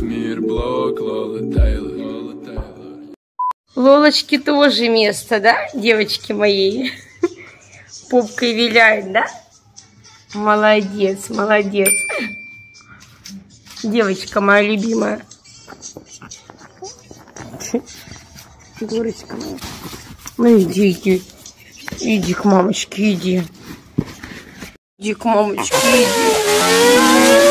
весь мир, блог Лола Тейлор. Лолочке тоже место, да, девочки моей? Попкой виляет, да? Молодец, молодец. Девочка моя любимая. Фигурочка моя. Ну иди, иди. Иди к мамочке, иди. Иди к мамочке, иди.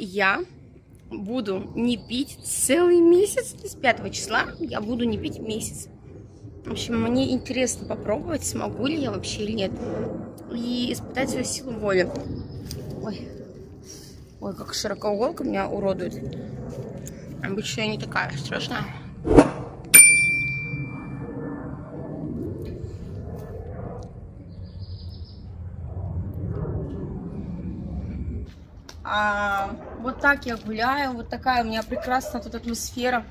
Я буду не пить целый месяц. С 5 числа я буду не пить месяц. В общем, мне интересно попробовать, смогу ли я вообще или нет. И испытать свою силу воли. Ой, ой, как широкоуголка меня уродует. Обычно я не такая страшная. Вот так я гуляю, вот такая у меня прекрасная тут атмосфера.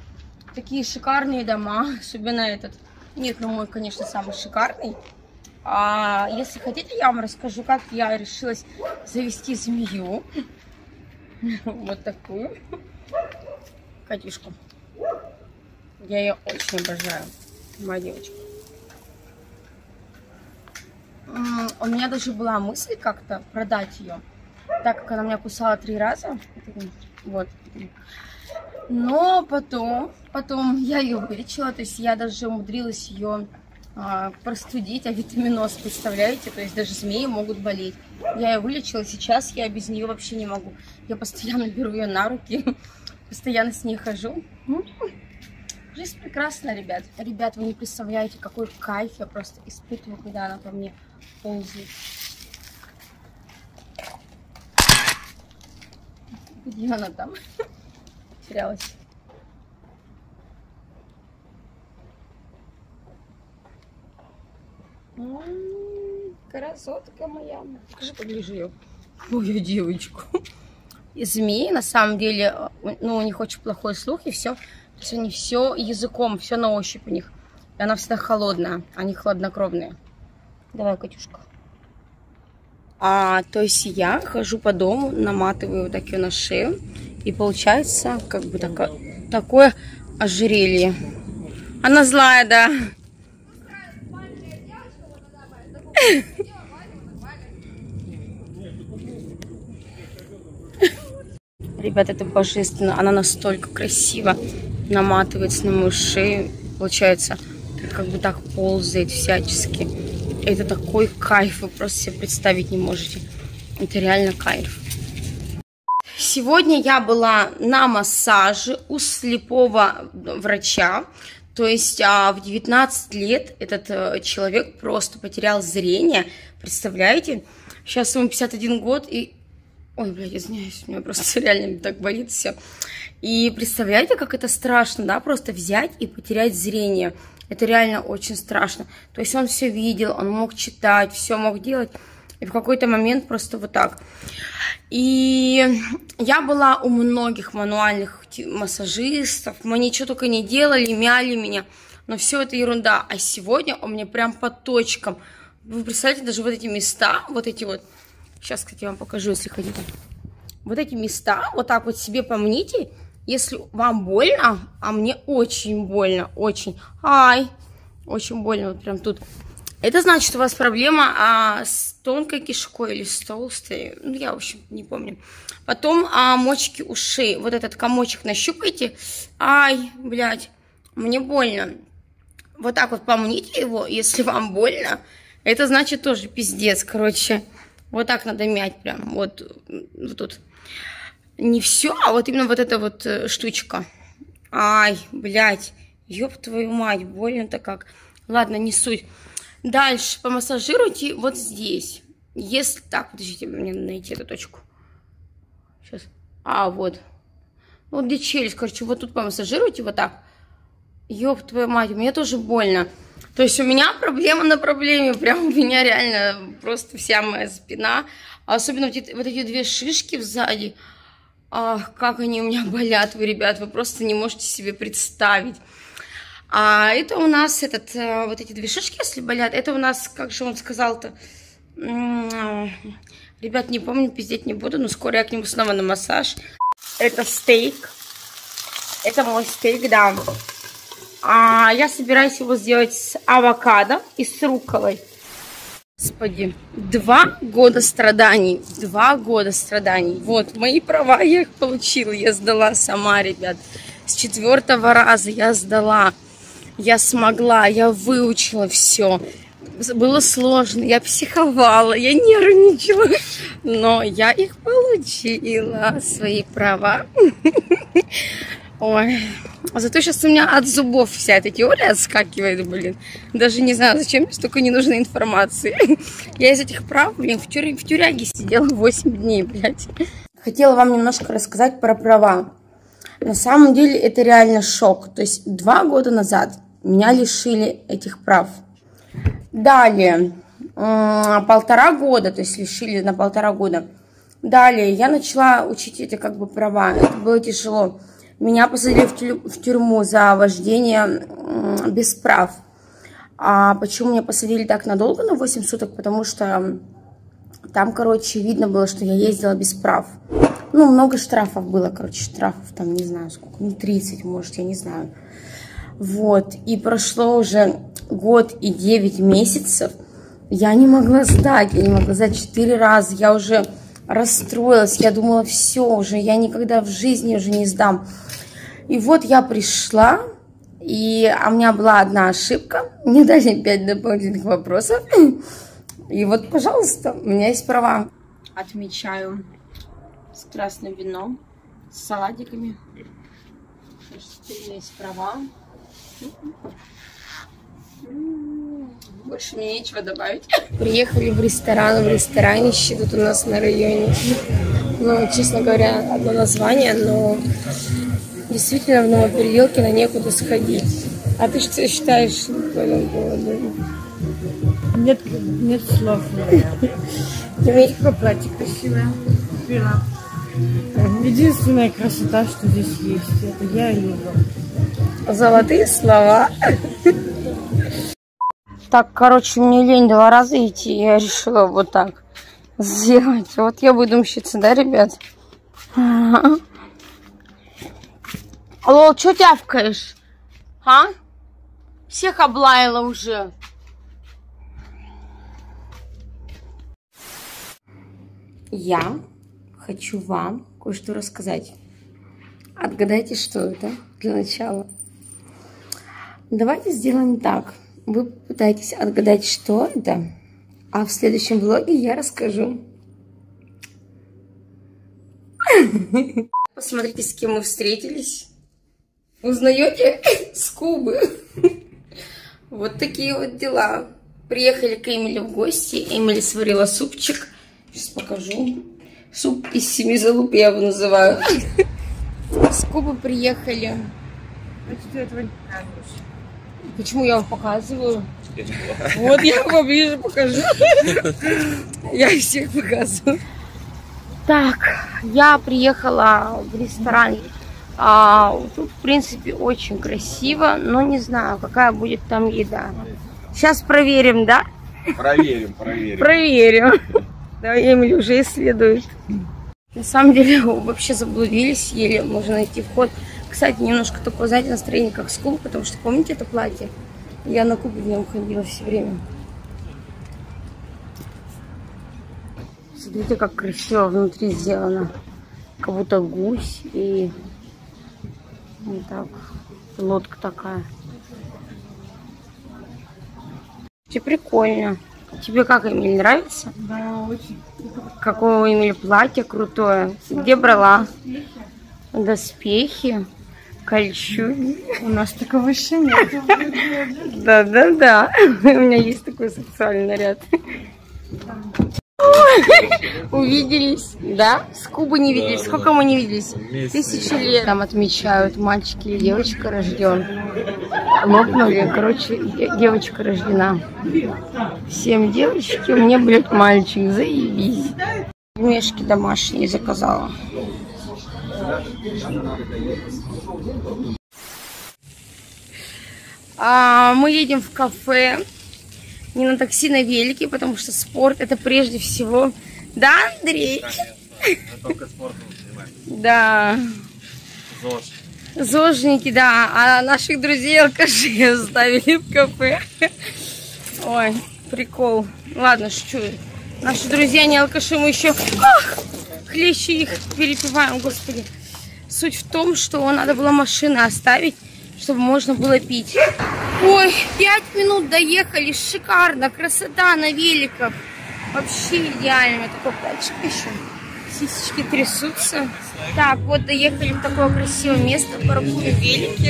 Такие шикарные дома, особенно этот. Нет, ну мой, конечно, самый шикарный. Если хотите, я вам расскажу, как я решилась завести змею. Вот такую. Катюшку. Я ее очень обожаю. Моя девочка. У меня даже была мысль как-то продать ее, так как она меня кусала 3 раза. Вот. Но потом я ее вылечила, то есть я даже умудрилась ее простудить, а витаминоз, представляете, то есть даже змеи могут болеть. Я ее вылечила, сейчас я без нее вообще не могу. Я постоянно беру ее на руки, постоянно с ней хожу. Жизнь прекрасна, ребят. Ребят, вы не представляете, какой кайф я просто испытываю, когда она по мне ползает. Где она там? Терялась. Красотка моя. Покажи поближе ее. Мою девочку. И змеи, на самом деле, ну, у них очень плохой слух, и все. То есть они все языком, все на ощупь у них. И она всегда холодная, они хладнокровные. Давай, Катюшка. То есть я хожу по дому, наматываю вот так ее на шею, и получается как бы такое ожерелье. Она злая, да. Ребята, это божественно. Она настолько красиво наматывается на мою шею. Получается, как бы так ползает всячески. Это такой кайф, вы просто себе представить не можете. Это реально кайф. Сегодня я была на массаже у слепого врача. То есть в 19 лет этот человек просто потерял зрение. Представляете? Сейчас ему 51 год и... Ой, блядь, извиняюсь, у меня просто реально так болит все. И представляете, как это страшно, да? Просто взять и потерять зрение. Это реально очень страшно. То есть он все видел, он мог читать, все мог делать. И в какой-то момент просто вот так. И я была у многих мануальных массажистов. Мне что только не делали, мяли меня. Но все это ерунда. А сегодня у меня прям по точкам. Вы представляете, даже вот эти места, вот эти вот. Сейчас, кстати, я вам покажу, если хотите. Вот эти места, вот так вот себе помните. Если вам больно, а мне очень больно, очень. Ай, очень больно, вот прям тут. Это значит, у вас проблема с тонкой кишкой или с толстой. Ну, я, в общем, не помню. Потом мочки ушей. Вот этот комочек нащупайте. Ай, блядь, мне больно. Вот так вот помните его, если вам больно. Это значит тоже пиздец, короче. Вот так надо мять прям, вот тут. Не все, а вот именно вот эта вот штучка. Ай, блядь, ёб твою мать, больно-то как. Ладно, не суть. Дальше помассажируйте вот здесь. Если так, подождите, мне надо найти эту точку. Сейчас. Вот. Вот где челюсть, короче, вот тут помассажируйте вот так. Ёб твою мать, мне тоже больно. То есть у меня проблема на проблеме, прям у меня реально просто вся моя спина. Особенно вот эти 2 шишки сзади. Ах, как они у меня болят, вы, ребят, вы просто не можете себе представить. А это у нас этот, вот эти две шишки, если болят, это у нас, как же он сказал-то, ребят, не помню, пиздеть не буду, но скоро я к нему снова на массаж. Это стейк, это мой стейк, да. А я собираюсь его сделать с авокадо и с рукколой. Господи, 2 года страданий, 2 года страданий. Вот, мои права я их получила, я сдала сама, ребят. С 4-го раза я сдала, я смогла, я выучила все. Было сложно, я психовала, я нервничала, но я их получила, свои права. Ой, зато сейчас у меня от зубов вся эта теория отскакивает, блин. Даже не знаю, зачем мне столько ненужной информации. Я из этих прав, блин, в тюряге сидела 8 дней, блядь. Хотела вам немножко рассказать про права. На самом деле это реально шок. То есть 2 года назад меня лишили этих прав. Далее, 1,5 года, то есть лишили на 1,5 года. Далее я начала учить эти как бы права. Это было тяжело. Меня посадили в тюрьму за вождение без прав. А почему меня посадили так надолго, на 8 суток? Потому что там, короче, видно было, что я ездила без прав. Ну, много штрафов было, короче, штрафов там, не знаю сколько, ну, 30, может, я не знаю. Вот, и прошло уже 1 год и 9 месяцев. Я не могла сдать, 4 раза. Я уже расстроилась, я думала, все уже, я никогда в жизни уже не сдам. И вот я пришла, и у меня была одна ошибка, мне дали 5 дополнительных вопросов. И вот, пожалуйста, у меня есть права. Отмечаю с красным вином, с салатиками. У меня есть права. Больше мне нечего добавить. Приехали в ресторан, в ресторанище тут у нас на районе. Ну, честно говоря, одно название, но действительно в Новопеределкино некуда сходить. А ты что считаешь по этому поводу? Нет слов. Платье красивое. Единственная красота, что здесь есть, это я и его. Золотые слова. Так, короче, мне лень 2 раза идти, я решила вот так сделать. Вот я выдумщица, да, ребят? Ага. Лол, чё тявкаешь? А? Всех облаяла уже. Я хочу вам кое-что рассказать. Отгадайте, что это для начала. Давайте сделаем так. Вы попытаетесь отгадать, что это, а в следующем влоге я расскажу. Посмотрите, с кем мы встретились. Узнаете? С Кубы. Вот такие вот дела. Приехали к Эмили в гости. Эмили сварила супчик. Сейчас покажу. Суп из 7 залуп, я его называю. С Кубы приехали. Значит, ты этого не показываешь. Почему я вам показываю? Вот я вам ближе покажу. Я их всех показываю. Так, я приехала в ресторан. Тут, в принципе, очень красиво, но не знаю, какая будет там еда. Сейчас проверим, да? Проверим. Проверим. Да, Эмили уже исследует. На самом деле, вообще заблудились, еле можно найти вход. Кстати, немножко такое, знаете, настроение как с Кубы, потому что, помните это платье? Я на Кубу в нем ходила все время. Смотрите, как красиво внутри сделано. Как будто гусь и вот так, лодка такая. Тебе прикольно. Тебе как, Эмили, нравится? Да, очень. Какое у Эмили платье крутое. Где брала? Доспехи, кольчуги. У нас такого еще нет. Да. У меня есть такой сексуальный наряд. Увиделись. Да? С Кубы не виделись. Сколько мы не виделись? 1000 лет. Там отмечают, мальчики и девочка рожден. Лопнули. Короче, девочка рождена. 7 девочек, мне, блядь, мальчик. Заебись. Мешки домашние заказала. Мы едем в кафе, не на такси, на велике, потому что спорт это прежде всего. Да, Андрей? Конечно, только спортом занимаемся. Да. ЗОЖ. ЗОЖники, да. А наших друзей алкашей оставили в кафе. Ой, прикол. Ладно, шучу. Наши друзья не алкаши, мы еще хлеще их перепиваем, господи. Суть в том, что надо было машину оставить, чтобы можно было пить. Ой, 5 минут доехали, шикарно, красота на великах. Вообще идеально, это такой пальчик еще, сисечки трясутся. Так, вот доехали в такое красивое место, паркуем велики.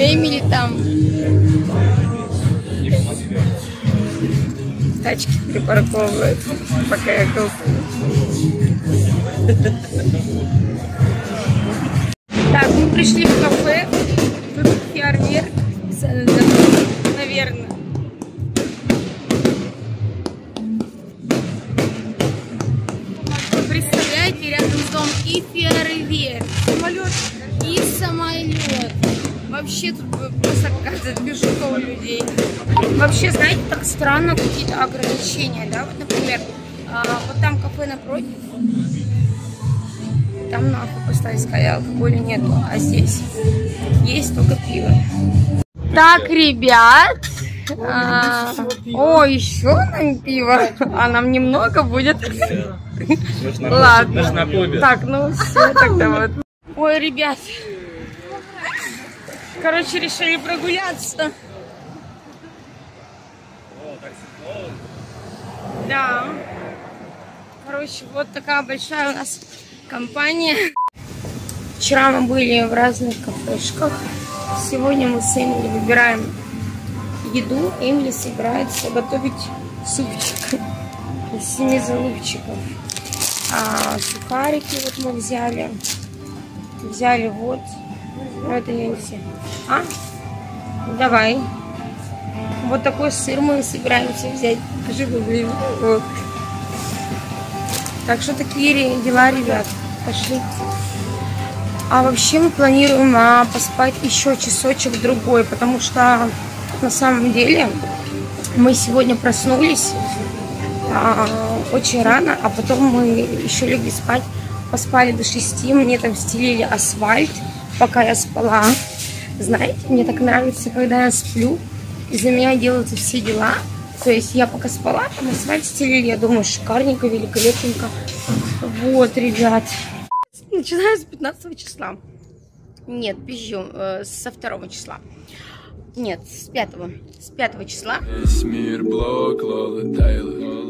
Эмили там. Тачки припарковывают, пока я голкую. Так, мы пришли в кафе. Тут фейерверк, наверное. Вы представляете, рядом с домом и фейерверк, и самолет. Вообще тут просто как-то движухо у людей. Вообще, знаете, так странно какие-то ограничения, да? Вот, например, вот там кафе напротив. Там надо поставить скаля, алкоголя нету, а здесь есть только пиво. Так, ребят, еще нам пиво, а нам немного будет. Ладно, так, ну все, тогда вот. Ой, ребят, короче, решили прогуляться. Да, короче, вот такая большая у нас компания. Вчера мы были в разных кафешках. Сегодня мы с Эмили выбираем еду. Эмили собирается готовить супчик из 7 залупчиков. Сухарики вот мы взяли. Взяли вот. Но это не все. А? Давай. Вот такой сыр мы собираемся взять. Живы, блин. Вот. Так что такие дела, ребят. Пошли. А вообще мы планируем поспать еще часочек-другой, потому что на самом деле мы сегодня проснулись очень рано, а потом мы еще легли спать. Поспали до 6, мне там стелили асфальт, пока я спала. Знаете, мне так нравится, когда я сплю, из-за меня делаются все дела. То есть я пока спала, там асфальт стелили, я думаю, шикарненько, великолепненько. Вот, ребят. Начинаю с 15 числа. Нет, пизжу, со 2 числа. Нет, с 5. С 5 числа. Весь мир блок Лолы Тейлор.